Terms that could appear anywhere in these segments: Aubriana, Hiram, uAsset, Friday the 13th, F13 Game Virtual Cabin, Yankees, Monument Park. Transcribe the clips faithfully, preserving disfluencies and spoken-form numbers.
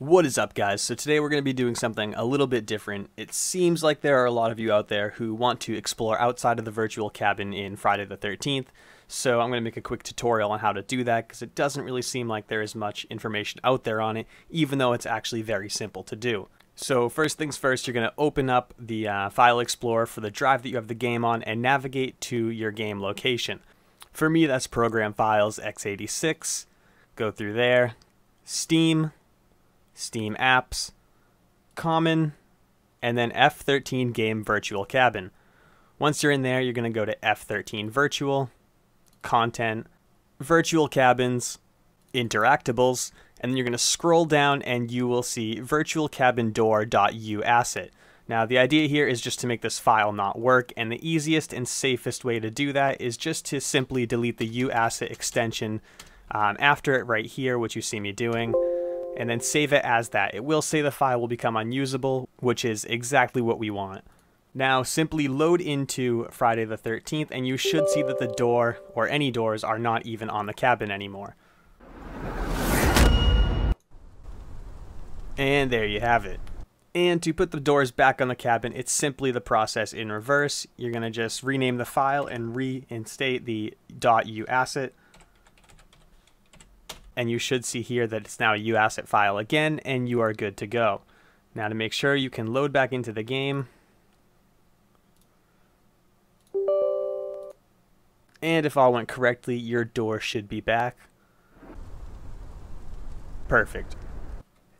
What is up, guys? So today we're going to be doing something a little bit different. It seems like there are a lot of you out there who want to explore outside of the virtual cabin in Friday the thirteenth. So I'm going to make a quick tutorial on how to do that because it doesn't really seem like there is much information out there on it, even though it's actually very simple to do. So first things first, you're going to open up the uh, file explorer for the drive that you have the game on and navigate to your game location. For me, that's program files x eighty-six. Go through there. Steam. Steam apps, common, and then F thirteen Game Virtual Cabin. Once you're in there, you're going to go to F thirteen Virtual, Content, Virtual Cabins, Interactables, and then you're going to scroll down and you will see virtual cabin door dot u asset. Now the idea here is just to make this file not work, and the easiest and safest way to do that is just to simply delete the uAsset extension um, after it right here, which you see me doing. And then save it as that. It will say the file will become unusable, which is exactly what we want. Now simply load into Friday the thirteenth and you should see that the door, or any doors, are not even on the cabin anymore. And there you have it. And to put the doors back on the cabin, it's simply the process in reverse. You're going to just rename the file and reinstate the .uAsset. And you should see here that it's now a uAsset file again, and you are good to go. Now to make sure, you can load back into the game. And if all went correctly, your door should be back. Perfect.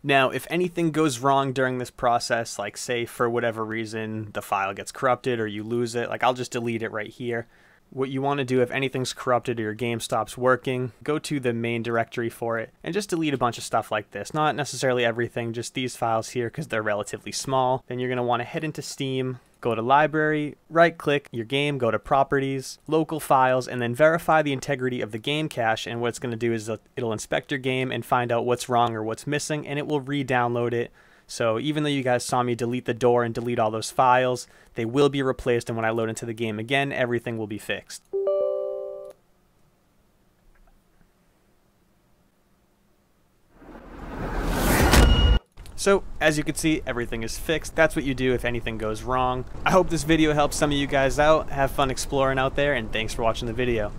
Now, if anything goes wrong during this process, like say for whatever reason the file gets corrupted or you lose it, like I'll just delete it right here. What you want to do if anything's corrupted or your game stops working, go to the main directory for it and just delete a bunch of stuff like this. Not necessarily everything, just these files here because they're relatively small. Then you're going to want to head into Steam, go to Library, right-click your game, go to Properties, Local Files, and then verify the integrity of the game cache. And what it's going to do is it'll inspect your game and find out what's wrong or what's missing, and it will re-download it. So even though you guys saw me delete the door and delete all those files, they will be replaced, and when I load into the game again, everything will be fixed. So as you can see, everything is fixed. That's what you do if anything goes wrong. I hope this video helps some of you guys out. Have fun exploring out there, and thanks for watching the video.